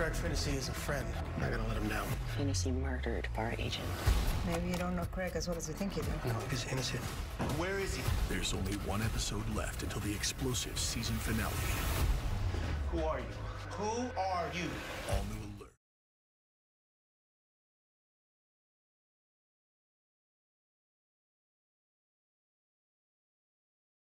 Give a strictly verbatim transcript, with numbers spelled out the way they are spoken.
Craig Finnessy is a friend. I'm not gonna let him down. Finnessy murdered our agent. Maybe you don't know Craig as well as you think you do. No, he's innocent. Where is he? There's only one episode left until the explosive season finale. Who are you? Who are you? All new